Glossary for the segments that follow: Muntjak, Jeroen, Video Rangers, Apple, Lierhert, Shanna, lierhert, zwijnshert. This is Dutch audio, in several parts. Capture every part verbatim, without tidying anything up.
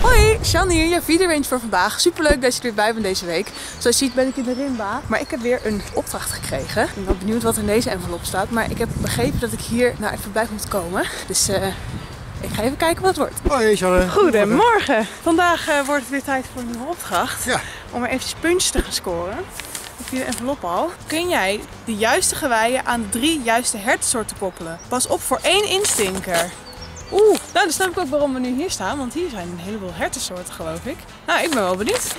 Hoi, Shanna hier, je Video Rangers voor vandaag. Superleuk dat je er weer bij bent deze week. Zoals je ziet ben ik in de rimba, maar ik heb weer een opdracht gekregen. Ik ben wel benieuwd wat in deze envelop staat, maar ik heb begrepen dat ik hier naar het verblijf moet komen. Dus uh, ik ga even kijken wat het wordt. Hoi Shanna. Goedemorgen. Vandaag uh, wordt het weer tijd voor een nieuwe opdracht. Ja. Om er eventjes puntjes te gaan scoren. Heb je de envelop al? Kun jij de juiste geweien aan de drie juiste hertensoorten koppelen? Pas op voor één instinker. Oeh, nou dan snap ik ook waarom we nu hier staan, want hier zijn een heleboel hertensoorten geloof ik. Nou, ik ben wel benieuwd.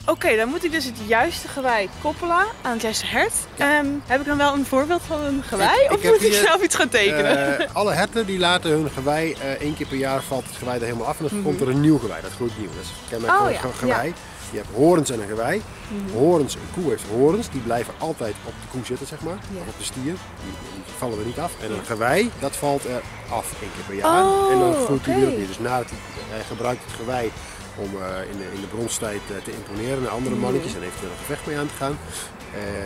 Oké, okay, dan moet ik dus het juiste gewei koppelen aan het juiste hert. Ja. Um, heb ik dan wel een voorbeeld van een gewei ik, of ik moet ik hier, zelf iets gaan tekenen? Uh, alle herten die laten hun gewei, uh, één keer per jaar valt het gewei er helemaal af en dan mm -hmm. komt er een nieuw gewei. Dat groeit nieuw, dat is kenmerk van oh, ja. een gewei. Ja. Je hebt horens en een gewei. Mm -hmm. Horens, een koe heeft horens, die blijven altijd op de koe zitten, zeg maar. Ja. Of op de stier, die, die vallen er niet af. En een gewei, dat valt er af één keer per jaar oh, en dan groeit hij okay. weer opnieuw. Dus nadat hij uh, gebruikt het gewei om uh, in, de, in de bronstijd uh, te imponeren naar andere mannetjes en eventueel een gevecht mee aan te gaan.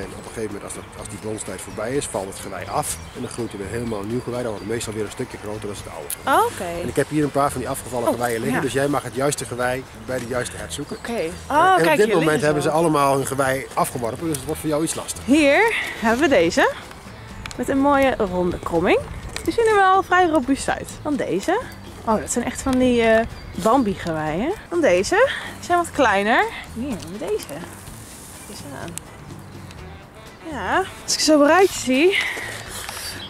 En op een gegeven moment, als, dat, als die bronstijd voorbij is, valt het gewei af en dan groeit er weer helemaal een nieuw gewei. Dan wordt het meestal weer een stukje groter dan het oude. Oh, okay. En ik heb hier een paar van die afgevallen oh, geweien liggen, ja. dus jij mag het juiste gewei bij de juiste hert zoeken. Oké. Okay. Oh, en kijk, op dit moment hebben ze allemaal hun gewei afgeworpen, dus het wordt voor jou iets lastiger. Hier hebben we deze, met een mooie ronde kromming. Die zien er wel vrij robuust uit. Dan deze. Oh, dat zijn echt van die uh, Bambi-geweien. Dan deze. Die zijn wat kleiner. Hier, dan deze. Deze aan. Ja, als ik zo bereid zie,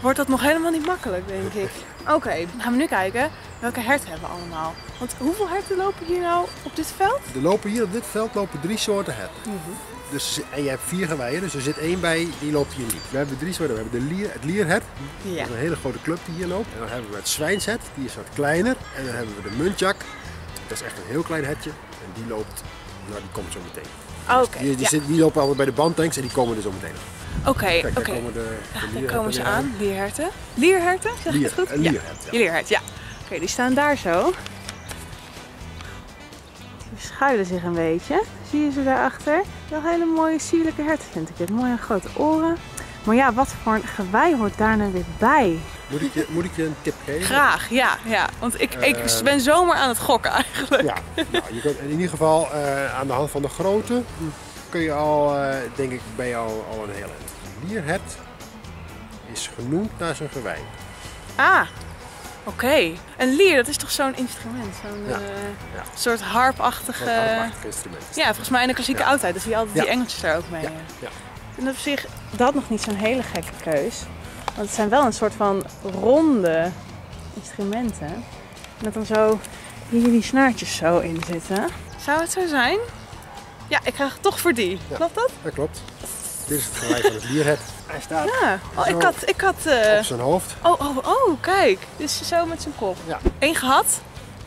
wordt dat nog helemaal niet makkelijk, denk ik. Oké, okay, dan gaan we nu kijken welke herten hebben we allemaal. Want hoeveel herten lopen hier nou op dit veld? Er lopen hier op dit veld lopen drie soorten herten. Mm-hmm. Dus, en je hebt vier geweien, dus er zit één bij, die loopt hier niet. We hebben drie soorten. We hebben de lier, het lierhert, ja. dat is een hele grote club die hier loopt. En dan hebben we het zwijnshert, die is wat kleiner. En dan hebben we de muntjak, dat is echt een heel klein hertje. En die loopt, nou die komt zo meteen. Oh, okay. die, die, ja. zit, die lopen altijd bij de bandtanks en die komen er zo meteen aan. Oké, okay, oké. Okay. Ja, daar komen ze aan, lierherten. Lierherten, zeg lier, ik het goed? Lierhert, ja. ja. Lierhert, ja. Oké, okay, die staan daar zo. Die schuilen zich een beetje. Zie je ze daarachter? Wel hele mooie sierlijke herten vind ik dit. Mooie grote oren. Maar ja, wat voor een gewei hoort daar nou weer bij? Moet ik je, moet ik je een tip geven? Graag, ja. ja. Want ik, uh, ik ben zomaar aan het gokken eigenlijk. Ja, nou, je kunt in ieder geval uh, aan de hand van de grootte kun je al, uh, denk ik, ben je al, al een hele eind. Lierhert is genoemd naar zijn gewei. Ah. Oké, okay. Een lier, dat is toch zo'n instrument? Zo'n ja, uh, ja. soort harpachtige... harpachtig instrument. Ja, volgens mij in de klassieke ja. oudheid, dan zie je altijd ja. die engeltjes daar ook mee. Ja. Ja. En op zich, dat nog niet zo'n hele gekke keus. Want het zijn wel een soort van ronde instrumenten. Met dan zo hier die snaartjes zo in zitten. Zou het zo zijn? Ja, ik ga toch voor die. Ja. Klopt dat? Dat klopt. Dit is het gewei van het lierhert. Hij staat ja. oh, ik had, ik had, uh... op zijn hoofd. Oh, oh, oh, kijk. Dus zo met zijn kop. Ja. Eén gehad,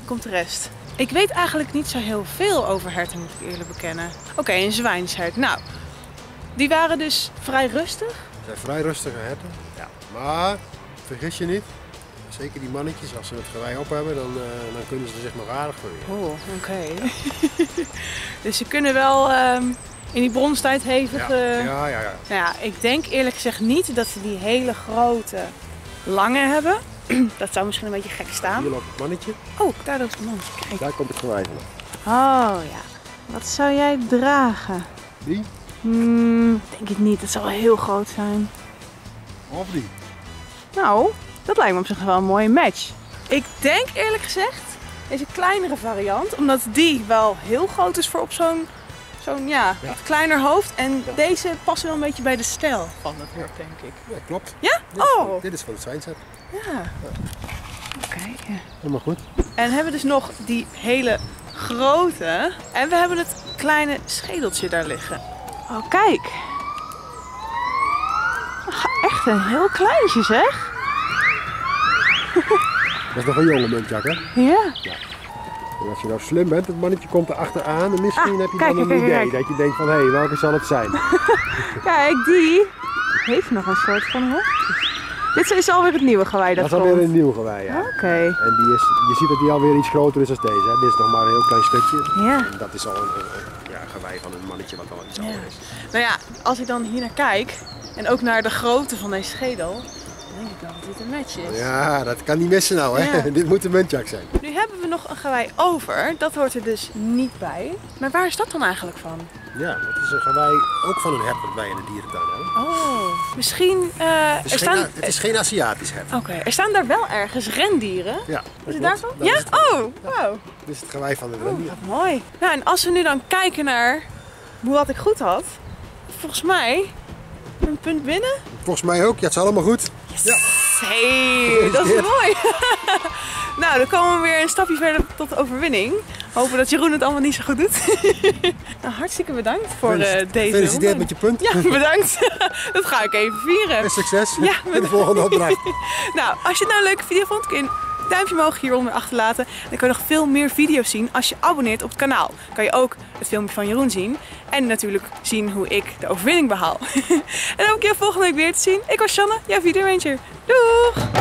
komt de rest. Ik weet eigenlijk niet zo heel veel over herten, moet ik eerlijk bekennen. Oké, okay, een zwijnshert. Nou, die waren dus vrij rustig. Ze zijn vrij rustige herten. Ja. Maar, vergis je niet. Zeker die mannetjes, als ze het gewei op hebben, dan, uh, dan kunnen ze er zich nog aardig voor weer. Oh, oké. Okay. Ja. Dus ze kunnen wel... Um... in die bronstijd hevige... Ja, ja, ja, ja. Nou ja, ik denk eerlijk gezegd niet dat ze die hele grote langen hebben. Dat zou misschien een beetje gek staan. Hier loopt het mannetje. Oh, daar loopt het mannetje. Kijk. Daar komt het gewei van. Oh ja. Wat zou jij dragen? Die? Hmm, denk het niet. Dat zal wel heel groot zijn. Of die? Nou, dat lijkt me op zich wel een mooie match. Ik denk eerlijk gezegd deze kleinere variant. Omdat die wel heel groot is voor op zo'n... Zo'n ja, ja. kleiner hoofd en ja. deze past wel een beetje bij de stijl van het hert, ja. denk ik. Ja, klopt. Ja? Dit oh! Is, dit is van het zwijnshert. Ja. ja. Oké. Okay, ja. Helemaal goed. En we hebben dus nog die hele grote en we hebben het kleine schedeltje daar liggen. Oh, kijk. Ach, echt een heel kleintje, zeg. Dat is nog een jonge muntjak, hè? Ja. ja. En als je nou slim bent, het mannetje komt erachteraan en misschien ah, heb je kijk, dan een kijk, idee kijk. dat je denkt van, hé, hey, welke zal het zijn? Kijk, die heeft nog een soort van hoofdjes. Dit is alweer het nieuwe gewei dat, dat komt. Dat is alweer een nieuw gewei, ja. Oké. Okay. En die is, je ziet dat die alweer iets groter is dan deze, hè. Dit is nog maar een heel klein stukje. Ja. En dat is al een, een, een ja, gewei. bij van een mannetje wat wel iets ouder is. Nou ja, als ik dan hier naar kijk en ook naar de grootte van deze schedel, dan denk ik wel dat dit een match is. Ja, dat kan niet missen nou hè. Ja. Dit moet een muntjak zijn. Nu hebben we nog een gewei over, dat hoort er dus niet bij. Maar waar is dat dan eigenlijk van? Ja, dat is een gewei ook van een hert dat wij in de dierentuin hebben. Oh, misschien... Uh, het, is er staan... geen, het is geen Aziatisch hert. Oké, okay. Er staan daar wel ergens rendieren. Ja. Is het daarvan? Ja? Is het... Oh, wow. Ja, dit is het gewei van de rendier. Oh, wat mooi. Nou, en als we nu dan kijken naar hoe wat ik goed had, volgens mij een punt binnen. Volgens mij ook, ja, het is allemaal goed. Yes. Ja. Hey, dat is mooi. Nou, dan komen we weer een stapje verder tot de overwinning. Hopen dat Jeroen het allemaal niet zo goed doet. Nou, hartstikke bedankt voor uh, deze. Gefeliciteerd met je punt. Ja, bedankt. Dat ga ik even vieren. En succes ja, met de volgende opdracht. Nou, als je het nou een leuke video vond, kun je een duimpje omhoog hieronder achterlaten. Dan kun je nog veel meer video's zien als je abonneert op het kanaal. Dan kan je ook het filmpje van Jeroen zien. En natuurlijk zien hoe ik de overwinning behaal. En dan hoop ik je volgende week weer te zien. Ik was Shanna, jouw Video Ranger. Doeg!